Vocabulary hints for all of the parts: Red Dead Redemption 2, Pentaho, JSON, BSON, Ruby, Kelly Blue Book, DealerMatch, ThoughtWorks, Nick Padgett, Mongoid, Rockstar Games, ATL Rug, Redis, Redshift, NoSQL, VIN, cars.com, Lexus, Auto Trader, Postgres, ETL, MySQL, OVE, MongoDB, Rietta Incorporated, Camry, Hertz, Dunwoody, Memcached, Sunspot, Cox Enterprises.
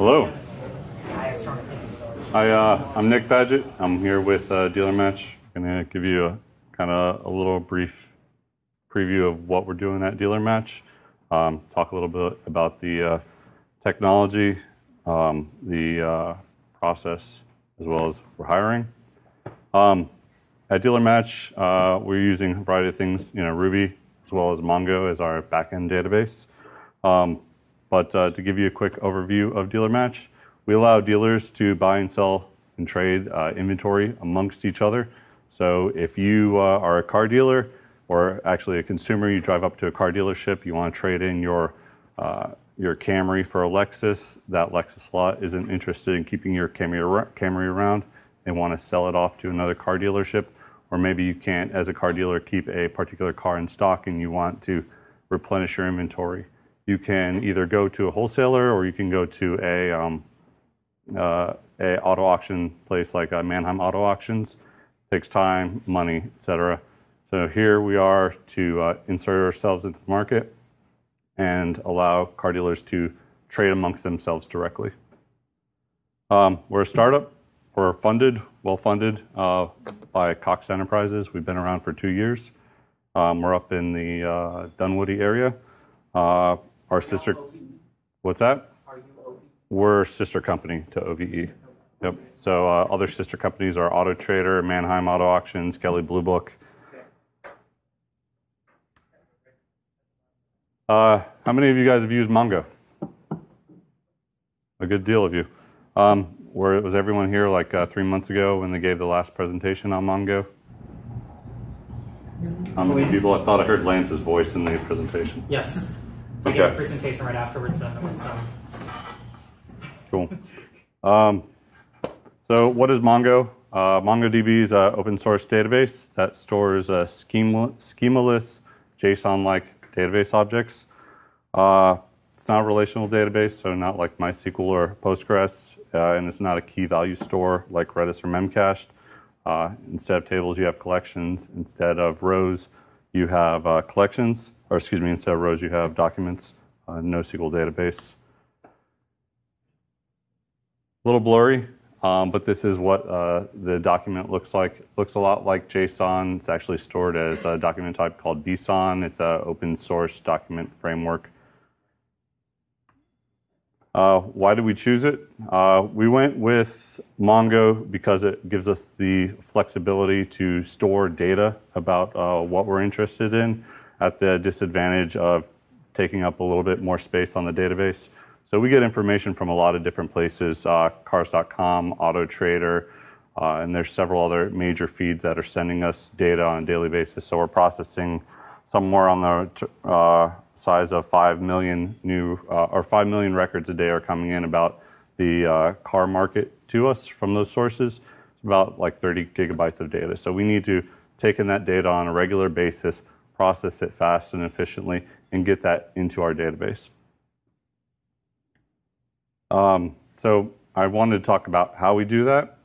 Hello. Hi, I'm Nick Padgett. I'm here with DealerMatch. I'm going to give you a little brief preview of what we're doing at DealerMatch. Talk a little bit about the technology, the process, as well as we're hiring. At DealerMatch, we're using a variety of things, Ruby as well as Mongo as our backend database. To give you a quick overview of DealerMatch, we allow dealers to buy and sell and trade inventory amongst each other. So if you are a car dealer, or actually a consumer, you drive up to a car dealership, you want to trade in your Camry for a Lexus, that Lexus lot isn't interested in keeping your Camry around. They want to sell it off to another car dealership. Or maybe you can't, as a car dealer, keep a particular car in stock and you want to replenish your inventory. You can either go to a wholesaler or you can go to a auto auction place like Manheim Auto Auctions. It takes time, money, etc. So here we are to insert ourselves into the market and allow car dealers to trade amongst themselves directly. We're a startup. We're funded, well-funded by Cox Enterprises. We've been around for 2 years. We're up in the Dunwoody area. Our sister, what's that? Are you OVE? We're sister company to OVE. Yep. So other sister companies are Auto Trader, Manheim Auto Auctions, Kelly Blue Book. How many of you guys have used Mongo? A good deal of you. Where was everyone here like 3 months ago when they gave the last presentation on Mongo? How many people? I thought I heard Lance's voice in the presentation. Yes. I gave a presentation right afterwards. Cool. So what is Mongo? MongoDB is an open source database that stores schemaless JSON-like database objects. It's not a relational database, so not like MySQL or Postgres, and it's not a key value store like Redis or Memcached. Instead of tables, you have collections. Instead of rows, you have collections, or excuse me, instead of rows, you have documents, NoSQL database. A little blurry, but this is what the document looks like. It looks a lot like JSON. It's actually stored as a document type called BSON. It's an open source document framework. Why did we choose it? We went with Mongo because it gives us the flexibility to store data about what we're interested in at the disadvantage of taking up a little bit more space on the database. So we get information from a lot of different places, cars.com, Auto Trader, and there's several other major feeds that are sending us data on a daily basis. So we're processing somewhere on the size of 5 million new 5 million records a day are coming in about the car market to us from those sources. It's about like 30 gigabytes of data. So we need to take in that data on a regular basis, process it fast and efficiently, and get that into our database. So I wanted to talk about how we do that.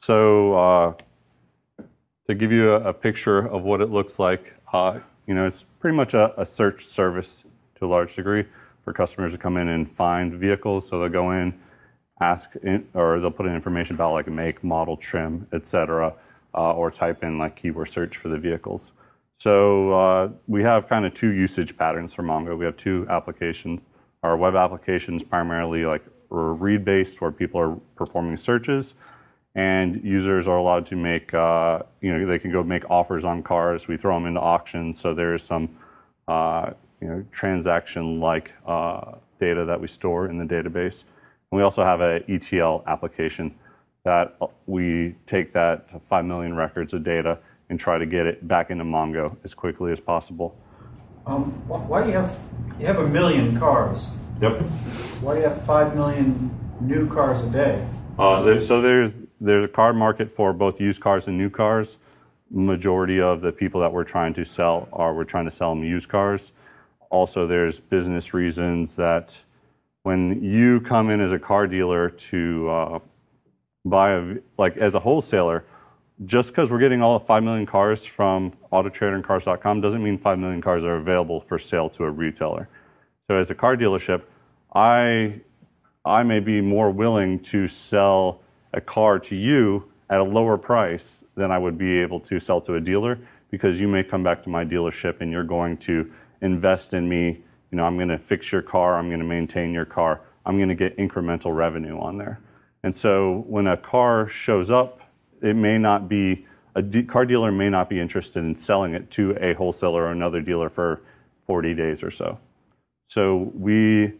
So to give you a picture of what it looks like, it's pretty much a search service to a large degree for customers to come in and find vehicles. So they'll go in, they'll put in information about like make, model, trim, etc., or type in like keyword search for the vehicles. So we have kind of two usage patterns for Mongo. We have two applications. Our web applications primarily like read-based, where people are performing searches. And users are allowed to make, they can go make offers on cars. We throw them into auctions. So there is some, transaction-like data that we store in the database. And we also have an ETL application that we take that 5 million records of data and try to get it back into Mongo as quickly as possible. Why do you have 1 million cars? Yep. Why do you have 5 million new cars a day? So there's a car market for both used cars and new cars. Majority of the people that we're trying to sell them used cars. Also, there's business reasons that when you come in as a car dealer to as a wholesaler, just because we're getting all 5 million cars from Auto Trader and cars.com doesn't mean 5 million cars are available for sale to a retailer. So as a car dealership, I I may be more willing to sell a car to you at a lower price than I would be able to sell to a dealer, because you may come back to my dealership and you're going to invest in me. You know, I'm going to fix your car, I'm going to maintain your car, I'm going to get incremental revenue on there. And so when a car shows up, it may not be, a car dealer may not be interested in selling it to a wholesaler or another dealer for 40 days or so. So we,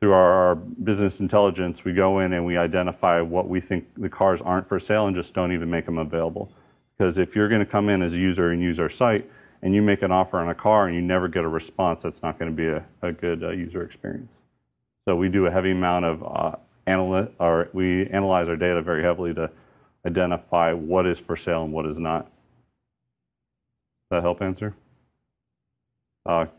through our business intelligence, we go in and we identify what we think the cars aren't for sale and just don't even make them available. Because if you're going to come in as a user and use our site, and you make an offer on a car and you never get a response, that's not going to be a good user experience. So we do a heavy amount of we analyze our data very heavily to identify what is for sale and what is not. Does that help answer?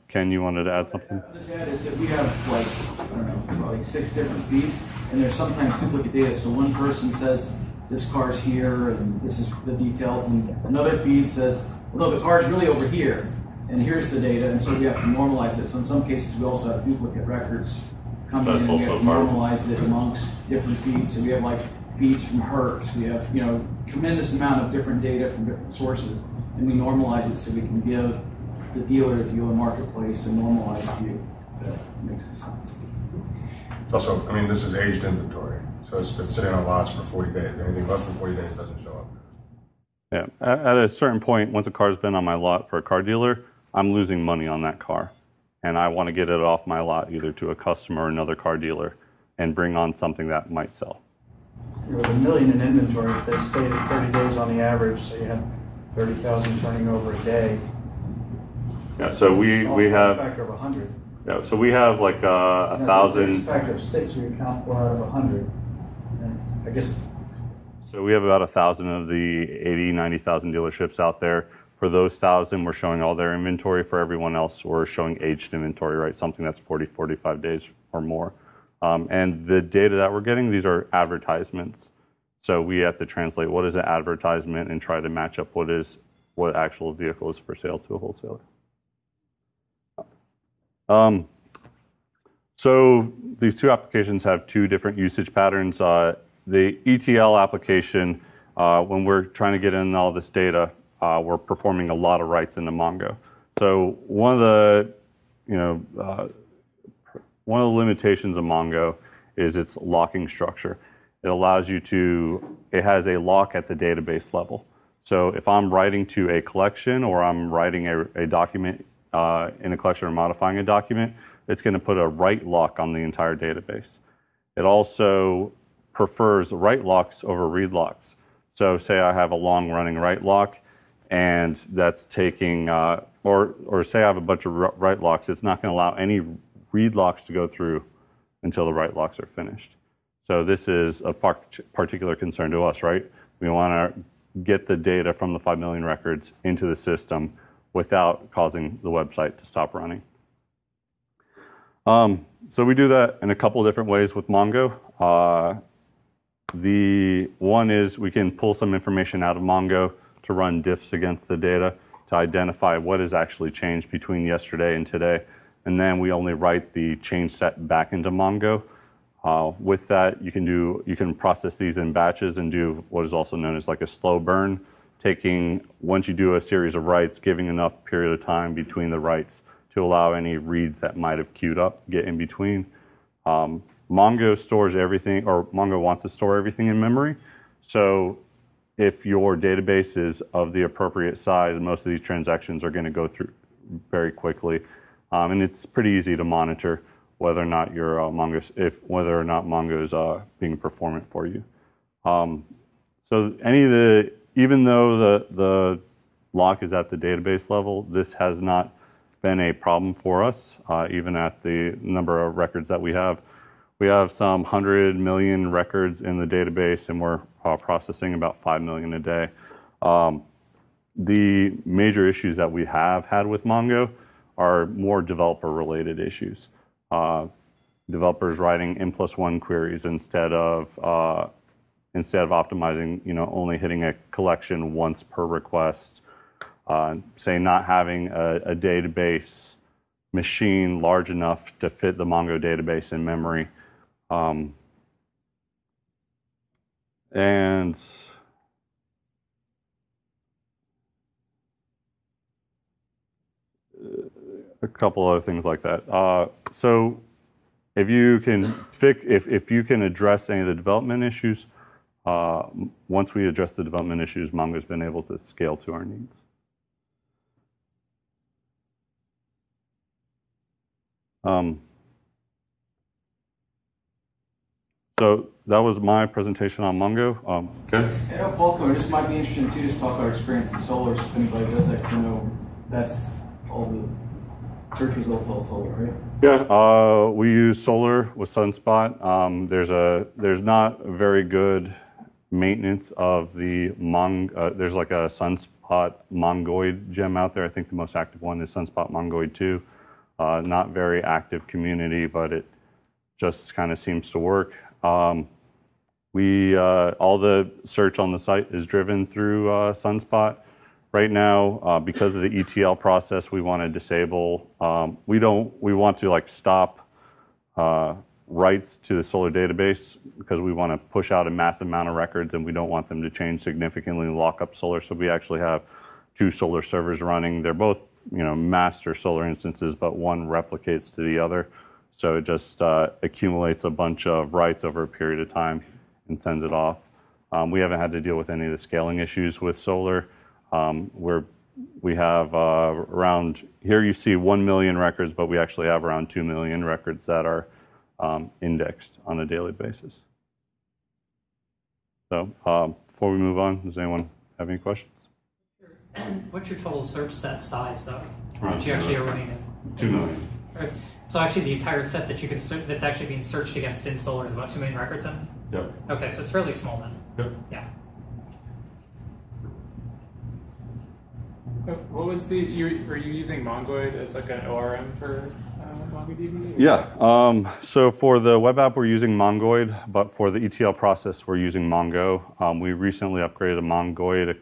Ken, you wanted to add something? What I'll just add is that we have, like, I don't know, like 6 different feeds, and there's sometimes duplicate data. So one person says, this car's here, and this is the details, and another feed says, well, no, the car's really over here, and here's the data, and so we have to normalize it. So in some cases, we also have duplicate records coming in, and we have to normalize it amongst different feeds. So we have, like, feeds from Hertz. We have, you know, tremendous amount of different data from different sources, and we normalize it so we can give the dealer to dealer marketplace and normalize view. That makes sense. Also, I mean, this is aged inventory, so it's been sitting on lots for 40 days. Anything less than 40 days doesn't show up. Yeah, at a certain point, once a car's been on my lot for a car dealer, I'm losing money on that car, and I want to get it off my lot either to a customer or another car dealer and bring on something that might sell. There was $1 million in inventory, but they stayed at 30 days on the average, so you had 30,000 turning over a day. Yeah, so we have a factor of 100. Yeah, so we have like 1,000. Factor of 6 we account for out of 100. I guess. So we have about 1,000 of the 80, 90,000 dealerships out there. For those 1,000, we're showing all their inventory. For everyone else, we're showing aged inventory, right? Something that's 40, 45 days or more. And the data that we're getting, these are advertisements. So we have to translate what is an advertisement and try to match up what actual vehicle is for sale to a wholesaler. So these two applications have two different usage patterns. The ETL application, when we're trying to get in all this data, we're performing a lot of writes into Mongo. So one of the, you know, one of the limitations of Mongo is its locking structure. It allows you to, it has a lock at the database level. So if I'm writing to a collection or I'm writing a document in a collection or modifying a document, it's going to put a write lock on the entire database. It also prefers write locks over read locks. So say I have a long running write lock and that's taking, or say I have a bunch of write locks, it's not going to allow any read locks to go through until the write locks are finished. So this is of particular concern to us, right? We want to get the data from the 5 million records into the system without causing the website to stop running. So we do that in a couple of different ways with Mongo. The one is we can pull some information out of Mongo to run diffs against the data to identify what has actually changed between yesterday and today. And then we only write the change set back into Mongo. With that, you can process these in batches and do what is also known as like a slow burn, taking, once you do a series of writes, giving enough period of time between the writes to allow any reads that might have queued up get in between. Mongo stores everything, or Mongo wants to store everything in memory. So if your database is of the appropriate size, most of these transactions are going to go through very quickly. And it's pretty easy to monitor whether or not Mongo is being performant for you. So even though the lock is at the database level, this has not been a problem for us, even at the number of records that we have. We have some 100 million records in the database, and we're processing about 5 million a day. The major issues that we have had with Mongo are more developer-related issues. Developers writing N+1 queries instead of optimizing, you know, only hitting a collection once per request. Say not having a database machine large enough to fit the Mongo database in memory. And a couple other things like that. So if you can if you can address any of the development issues, once we address the development issues, Mongo's been able to scale to our needs. So that was my presentation on Mongo. Okay. Yeah, Postgres, it just might be interesting too, just talk about our experience in Solar, if anybody does that, because I know that's all the search results all Solar, right? Yeah, we use Solar with Sunspot. There's not very good maintenance of the there's like a Sunspot Mongoid gem out there. I think the most active one is Sunspot Mongoid 2. Not very active community, but it just kind of seems to work. All the search on the site is driven through Sunspot. Right now, because of the ETL process, we want to disable. We want to like stop writes to the Solar database because we want to push out a massive amount of records, and we don't want them to change significantly and lock up Solar. So we actually have two Solar servers running. They're both, you know, master Solar instances, but one replicates to the other. So it just accumulates a bunch of writes over a period of time and sends it off. We haven't had to deal with any of the scaling issues with Solar. We have around, here you see 1 million records, but we actually have around 2 million records that are indexed on a daily basis. So before we move on, does anyone have any questions? What's your total search set size, though, that you actually are running in? 2 million. Right. So actually the entire set that you can that's actually being searched against in Solar is about 2 million records in? Yep. Okay, so it's fairly small then. Yep. Yeah. What was the, are you using Mongoid as like an ORM for MongoDB? Yeah, so for the web app we're using Mongoid, but for the ETL process we're using Mongo. We recently upgraded to Mongoid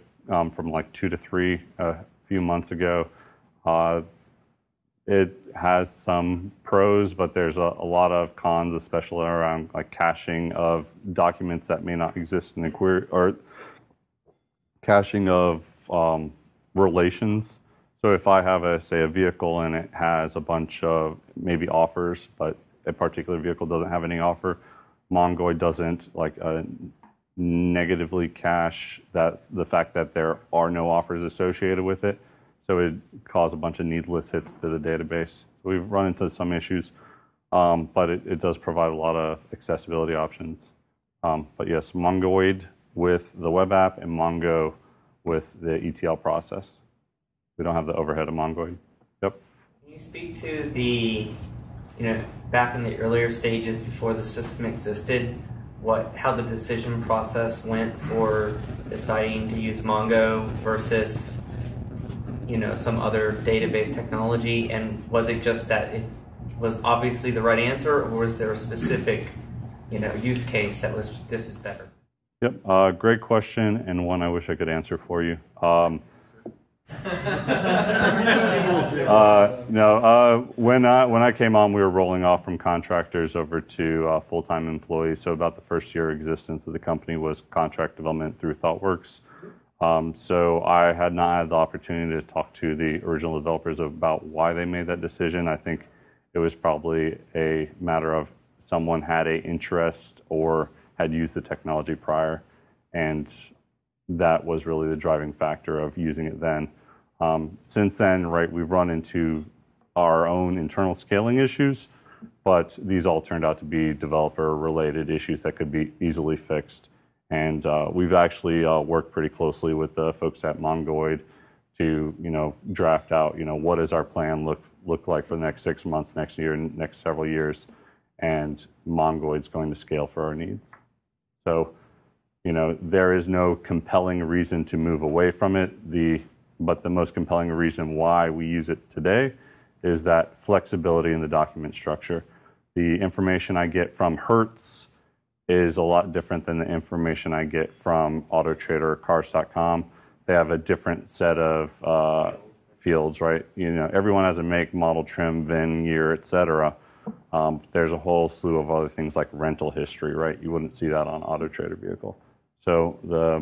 from like 2 to 3 a few months ago. It has some pros, but there's a lot of cons, especially around like caching of documents that may not exist in the query, or caching of relations. So if I have a, say, a vehicle and it has a bunch of maybe offers, but a particular vehicle doesn't have any offer, Mongoid doesn't like negatively cache that the fact that there are no offers associated with it. So it caused a bunch of needless hits to the database. We've run into some issues, but it does provide a lot of accessibility options. But yes, Mongoid with the web app and Mongo with the ETL process. We don't have the overhead of Mongoid. Yep. Can you speak to the, you know, back in the earlier stages before the system existed, how the decision process went for deciding to use Mongo versus, you know, some other database technology, and was it just that it was obviously the right answer, or was there a specific, you know, use case that was this is better? Yep, great question, and one I wish I could answer for you. When I came on, we were rolling off from contractors over to full-time employees. So about the first year existence of the company was contract development through ThoughtWorks. So I had not had the opportunity to talk to the original developers about why they made that decision. I think it was probably a matter of someone had an interest or had used the technology prior, and that was really the driving factor of using it then. Since then, right, we've run into our own internal scaling issues, but these all turned out to be developer-related issues that could be easily fixed. And we've actually worked pretty closely with the folks at Mongoid to, you know, draft out, you know, what does our plan look like for the next 6 months, next year, and next several years, and Mongoid's going to scale for our needs. So, you know, there is no compelling reason to move away from it. But the most compelling reason why we use it today is that flexibility in the document structure. The information I get from Hertz is a lot different than the information I get from Auto Trader or cars.com. They have a different set of fields, right? You know, everyone has a make, model, trim, VIN, year, etc. There's a whole slew of other things like rental history, right? You wouldn't see that on Auto Trader vehicle. So the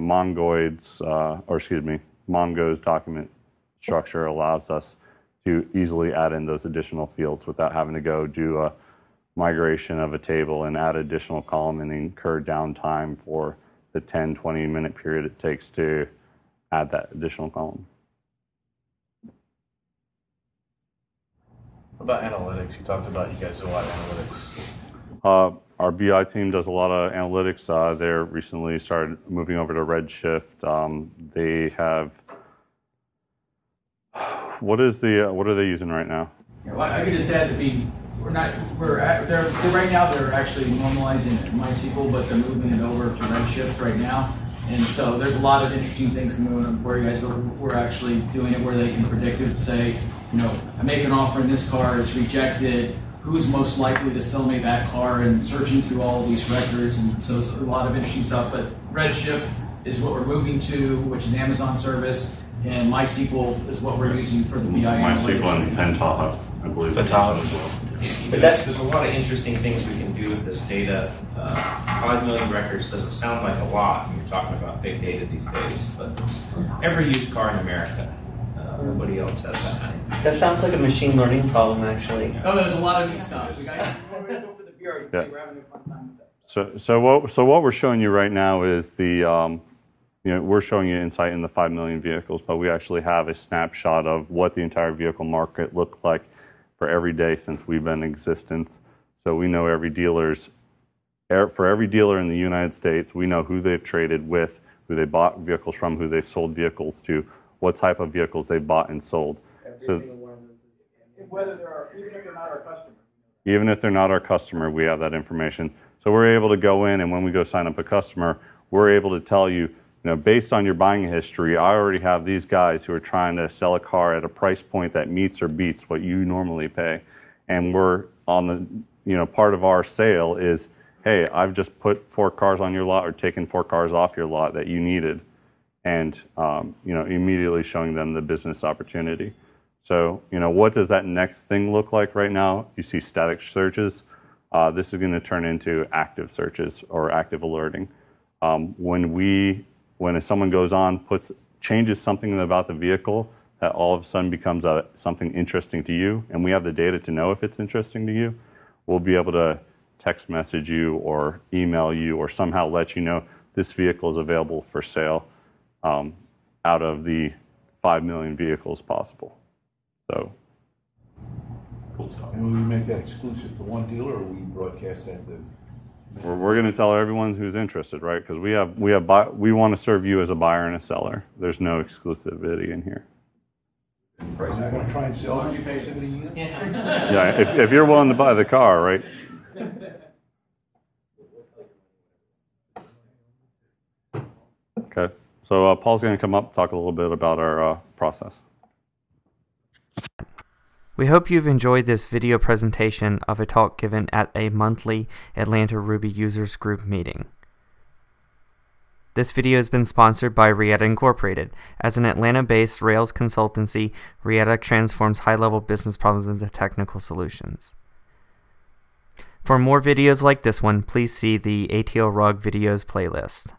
Mongo's document structure allows us to easily add in those additional fields without having to go do a migration of a table and add additional column and incur downtime for the 10, 20 minute period it takes to add that additional column. What about analytics? You talked about you guys do a lot of analytics. Our BI team does a lot of analytics. They recently started moving over to Redshift. They have, what are they using right now? Well, I could just add to be, right now they're actually normalizing MySQL, but they're moving it over to Redshift right now. And so there's a lot of interesting things going on where you guys were actually doing it, where they can predict it, say, you know, I make an offer in this car, it's rejected, who's most likely to sell me that car, and searching through all of these records. And so it's a lot of interesting stuff, but Redshift is what we're moving to, which is Amazon service, and MySQL is what we're using for the BI. MySQL and Pentaho, I believe. Pentaho as well. But there's a lot of interesting things we can do with this data. 5 million records doesn't sound like a lot when you're talking about big data these days, but it's every used car in America. Nobody else has that. That sounds like a machine learning problem, actually. Oh, there's a lot of new stuff. So what we're showing you right now is the, you know, we're showing you insight in the 5 million vehicles, but we actually have a snapshot of what the entire vehicle market looked like for every day since we've been in existence. So we know for every dealer in the United States, we know who they've traded with, who they bought vehicles from, who they've sold vehicles to, what type of vehicles they bought and sold. Even if they're not our customer. Even if they're not our customer, we have that information. So we're able to go in, and when we go sign up a customer, we're able to tell you, you know, based on your buying history, I already have these guys who are trying to sell a car at a price point that meets or beats what you normally pay. And we're on the, you know, part of our sale is, hey, I've just put 4 cars on your lot or taken 4 cars off your lot that you needed. And you know, immediately showing them the business opportunity. So, you know, what does that next thing look like right now? You see static searches. This is going to turn into active searches or active alerting. When someone goes on, changes something about the vehicle, that all of a sudden becomes something interesting to you, and we have the data to know if it's interesting to you, we'll be able to text message you or email you or somehow let you know this vehicle is available for sale. Out of the 5 million vehicles possible. So. Cool stuff. And will we make that exclusive to one dealer, or will we broadcast that to? We're going to tell everyone who's interested, right? Because we want to serve you as a buyer and a seller. There's no exclusivity in here. Price I'm going to try and sell it. Yeah, if you're willing to buy the car, right? Okay. So Paul's going to come up and talk a little bit about our process. We hope you've enjoyed this video presentation of a talk given at a monthly Atlanta Ruby Users Group meeting. This video has been sponsored by Rietta Incorporated. As an Atlanta-based Rails consultancy, Rietta transforms high-level business problems into technical solutions. For more videos like this one, please see the ATL Rug videos playlist.